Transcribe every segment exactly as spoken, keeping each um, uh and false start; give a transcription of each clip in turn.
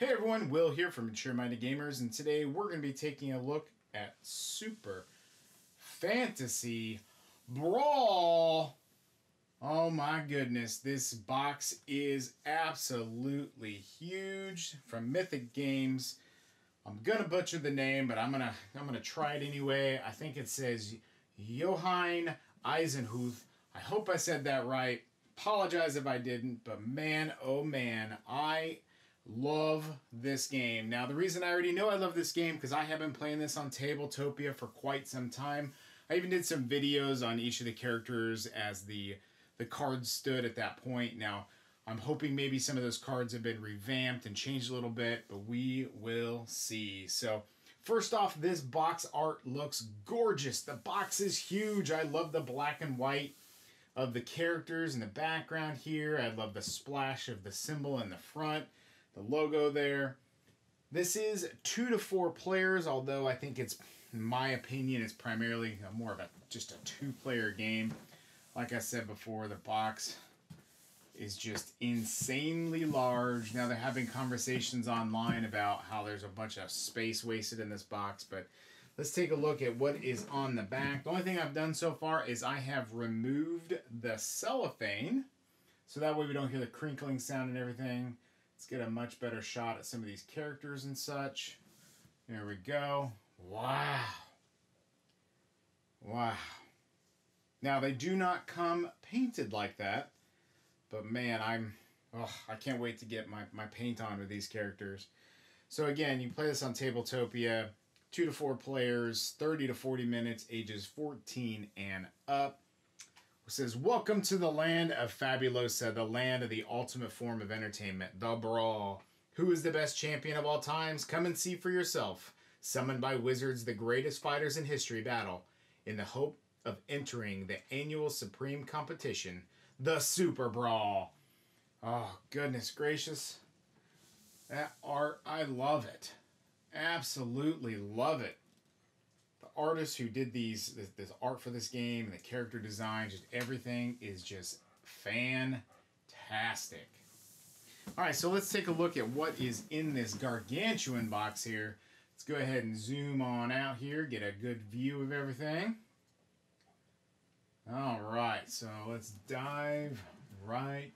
Hey everyone, Will here from Mature Minded Gamers, and today we're going to be taking a look at Super Fantasy Brawl. Oh my goodness, this box is absolutely huge from Mythic Games. I'm going to butcher the name, but I'm going to I'm going to try it anyway. I think it says Johann Eisenhuth. I hope I said that right. Apologize if I didn't, but man, oh man, I love this game. Now, the reason I already know I love this game because I have been playing this on Tabletopia for quite some time. I even did some videos on each of the characters as the the cards stood at that point. Now, I'm hoping maybe some of those cards have been revamped and changed a little bit, but we will see. So, first off, this box art looks gorgeous. The box is huge. I love the black and white of the characters in the background here. I love the splash of the symbol in the front. The logo there. This is two to four players, although I think it's, in my opinion, it's primarily a more of a just a two-player game. Like I said before, the box is just insanely large. Now they're having conversations online about how there's a bunch of space wasted in this box, but let's take a look at what is on the back. The only thing I've done so far is I have removed the cellophane, so that way we don't hear the crinkling sound and everything. Let's get a much better shot at some of these characters and such. There we go. Wow. Wow. Now, they do not come painted like that, but man, I'm, oh, I can't wait to get my, my paint on with these characters. So again, you play this on Tabletopia, two to four players, thirty to forty minutes, ages fourteen and up. It says, welcome to the land of Fabulosa, the land of the ultimate form of entertainment, the Brawl. Who is the best champion of all times? Come and see for yourself. Summoned by wizards, the greatest fighters in history battle in the hope of entering the annual supreme competition, the Super Brawl. Oh, goodness gracious. That art, I love it. Absolutely love it. Artists who did these this, this art for this game and the character design, just everything is just fantastic. All right, so let's take a look at what is in this gargantuan box here. Let's go ahead and zoom on out here, get a good view of everything. All right, so let's dive right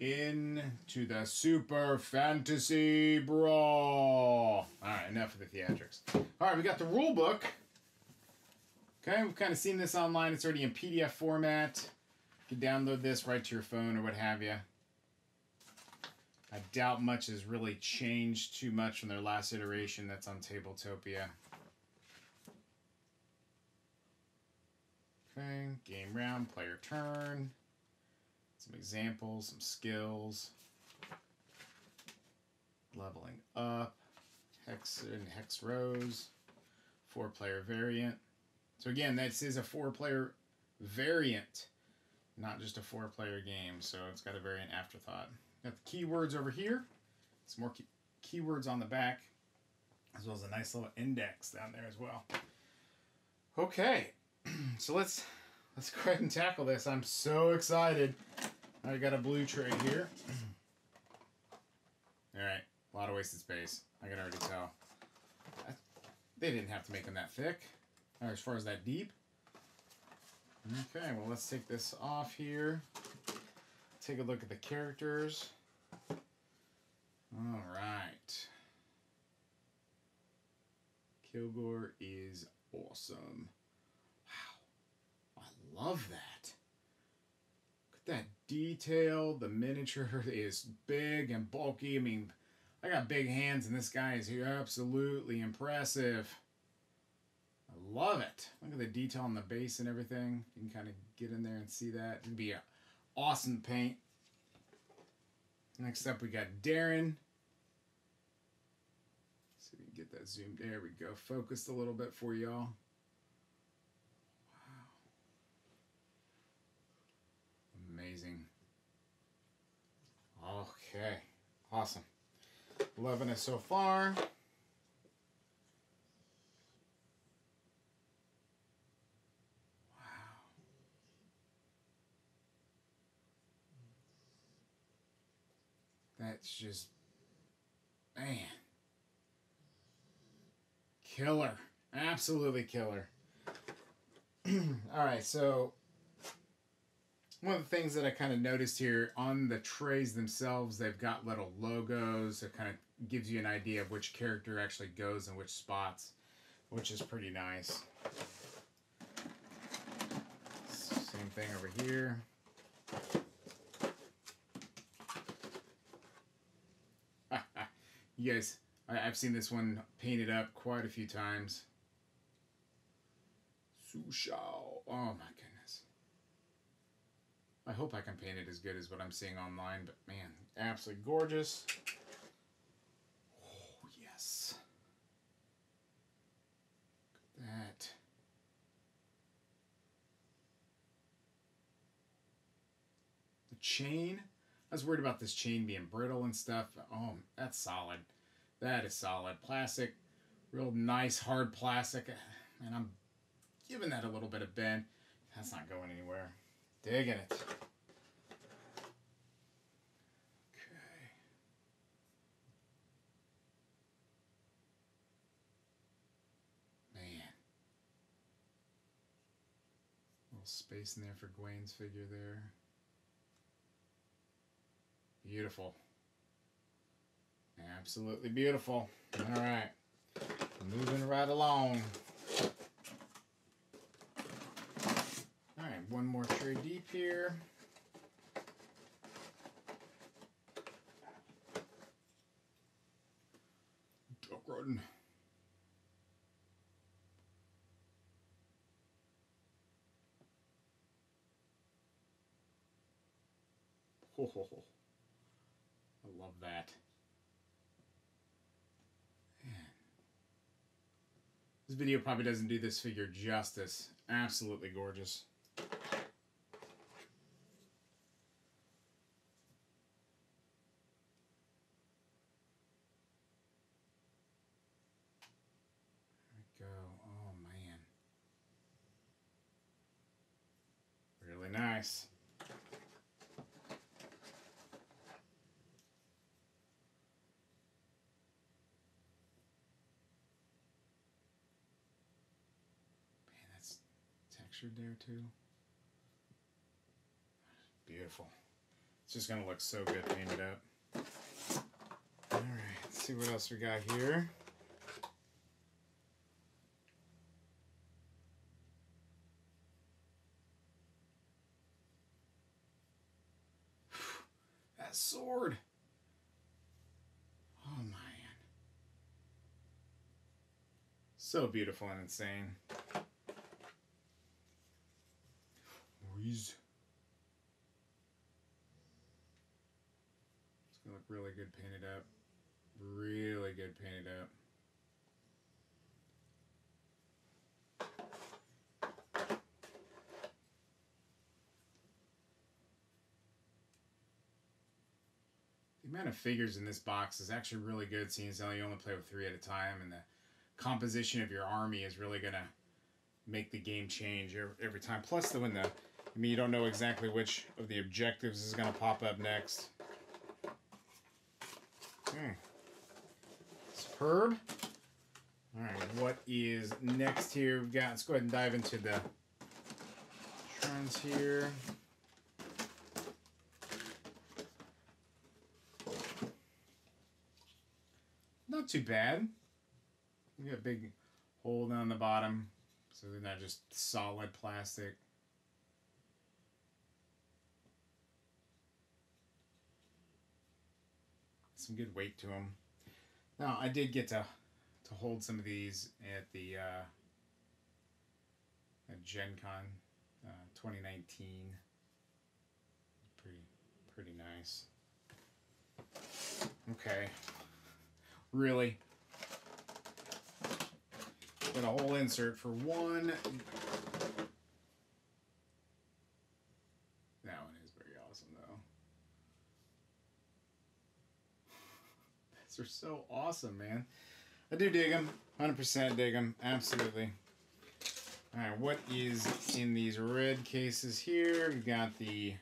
into the Super Fantasy Brawl. All right, enough of the theatrics. All right, we got the rule book. Okay, we've kind of seen this online. It's already in P D F format. You can download this right to your phone or what have you. I doubt much has really changed too much from their last iteration that's on Tabletopia. Okay, game round, player turn. Some examples, some skills, leveling up, hex and hex rows, four-player variant. So again, this is a four-player variant, not just a four-player game. So it's got a variant afterthought. Got the keywords over here. Some more key keywords on the back, as well as a nice little index down there as well. Okay, so let's let's go ahead and tackle this. I'm so excited. I got a blue tray here. All right, a lot of wasted space. I can already tell. I, they didn't have to make them that thick, or as far as that deep. Okay, well, let's take this off here. Take a look at the characters. All right. Kilgore is awesome. Wow, I love that. That detail, the miniature is big and bulky. I mean, I got big hands and this guy is here. Absolutely impressive. I love it. Look at the detail on the base and everything. You can kind of get in there and see that. It'd be an awesome paint. Next up, we got Darren. Let's see if we can get that zoomed. There we go. Focused a little bit for y'all. Amazing. Okay, awesome. Loving it so far. Wow. That's just Man. Killer. Absolutely killer. Alright, so one of the things that I kind of noticed here on the trays themselves, they've got little logos that kind of gives you an idea of which character actually goes in which spots, which is pretty nice. Same thing over here. You guys, I've seen this one painted up quite a few times. Su Xiao. Oh my goodness. I hope I can paint it as good as what I'm seeing online, but man, absolutely gorgeous. Oh yes. Look at that. The chain. I was worried about this chain being brittle and stuff. Oh, that's solid. That is solid. Plastic. Real nice, hard plastic. And I'm giving that a little bit of bend. That's not going anywhere. Digging it. Okay. Man. Little space in there for Gwaine's figure there. Beautiful. Absolutely beautiful. All right. Moving right along. All right. One more tray deep here. Duck Rodin. Ho, ho, ho. I love that. Man. This video probably doesn't do this figure justice. Absolutely gorgeous. There we go. Oh, man. Really nice. There too. Beautiful. It's just gonna look so good painted up. All right, let's see what else we got here. That sword. Oh man. So beautiful and insane. It's gonna look really good painted up. Really good painted up. The amount of figures in this box is actually really good, seeing as though you only play with three at a time, and the composition of your army is really gonna make the game change every time. Plus the when the I mean, you don't know exactly which of the objectives is going to pop up next. Hmm. Superb. All right, what is next here? We've got, let's go ahead and dive into the trends here. Not too bad. We got a big hole down the bottom, so they're not just solid plastic. Some good weight to them. Now I did get to to hold some of these at the uh, at Gen Con uh, twenty nineteen. Pretty pretty nice. Okay, really got a whole insert for one. That one is very awesome though. Are so awesome, man. I do dig them, one hundred percent dig them, absolutely. All right, what is in these red cases here? We've got the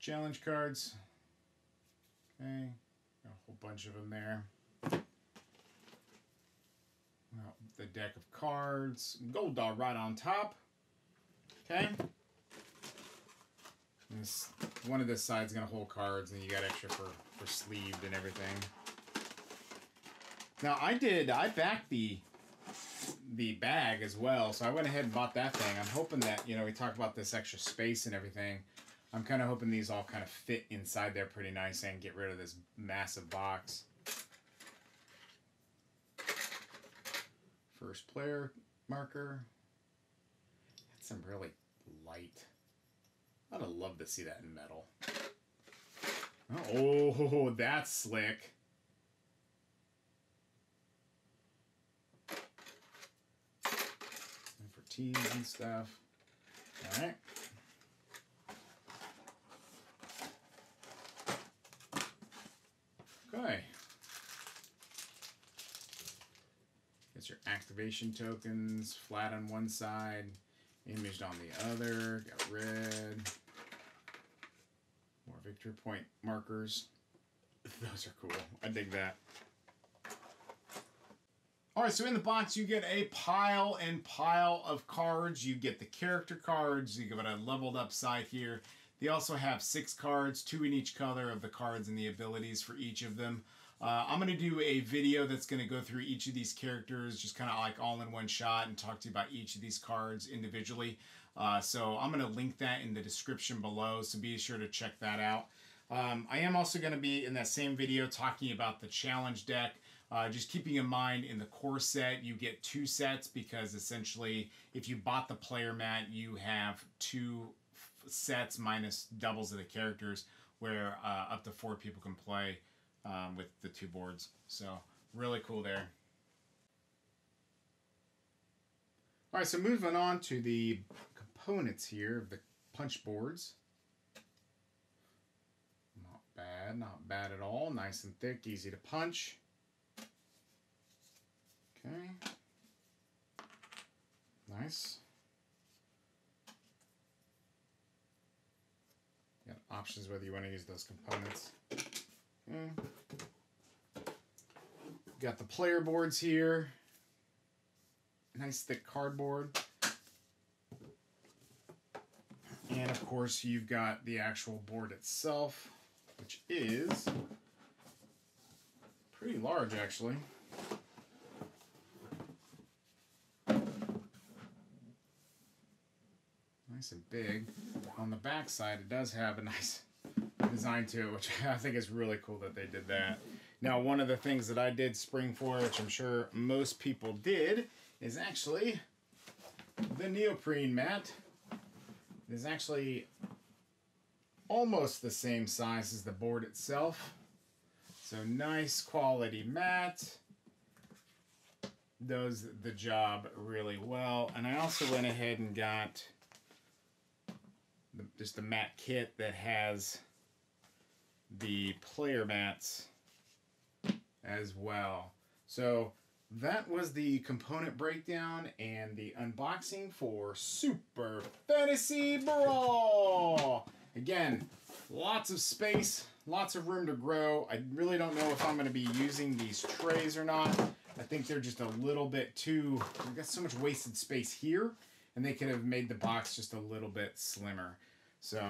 challenge cards. Okay, got a whole bunch of them there. Now, the deck of cards. Gold Doll right on top. Okay. This, one of this side's going to hold cards, and you got extra for, for sleeved and everything. Now, I did, I backed the the bag as well, so I went ahead and bought that thing. I'm hoping that, you know, we talked about this extra space and everything. I'm kind of hoping these all kind of fit inside there pretty nice and get rid of this massive box. First player marker. That's some really light. I'd love to see that in metal. Oh, that's slick. And for teams and stuff. All right. Okay. That's your activation tokens, flat on one side, imaged on the other, got red. More victory point markers. Those are cool. I dig that. All right, so in the box, you get a pile and pile of cards. You get the character cards. You get a leveled up side here. They also have six cards, two in each color of the cards and the abilities for each of them. Uh, I'm going to do a video that's going to go through each of these characters, just kind of like all in one shot, and talk to you about each of these cards individually. Uh, so I'm going to link that in the description below, so be sure to check that out. Um, I am also going to be in that same video talking about the challenge deck. Uh, just keeping in mind, in the core set, you get two sets, because essentially if you bought the player mat, you have two sets minus doubles of the characters, where uh, up to four people can play um, with the two boards. So really cool there. All right, so moving on to the components here of the punch boards. Not bad, not bad at all. Nice and thick, easy to punch. Okay. Nice. You got options whether you want to use those components. Okay. Got the player boards here. Nice thick cardboard. And of course you've got the actual board itself, which is pretty large actually. Nice and big. On the back side, it does have a nice design to it, which I think is really cool that they did that. Now, one of the things that I did spring for, which I'm sure most people did, is actually the neoprene mat. It is actually almost the same size as the board itself. So nice quality mat. Does the job really well. And I also went ahead and got just the mat kit that has the player mats as well. So that was the component breakdown and the unboxing for Super Fantasy Brawl. Again, lots of space, lots of room to grow. I really don't know if I'm going to be using these trays or not. I think they're just a little bit too, I've got so much wasted space here. And they could have made the box just a little bit slimmer. So,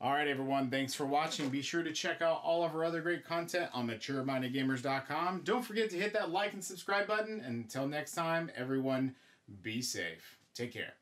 all right, everyone, thanks for watching. Be sure to check out all of our other great content on mature minded gamers dot com. Don't forget to hit that like and subscribe button. Until next time, everyone, be safe. Take care.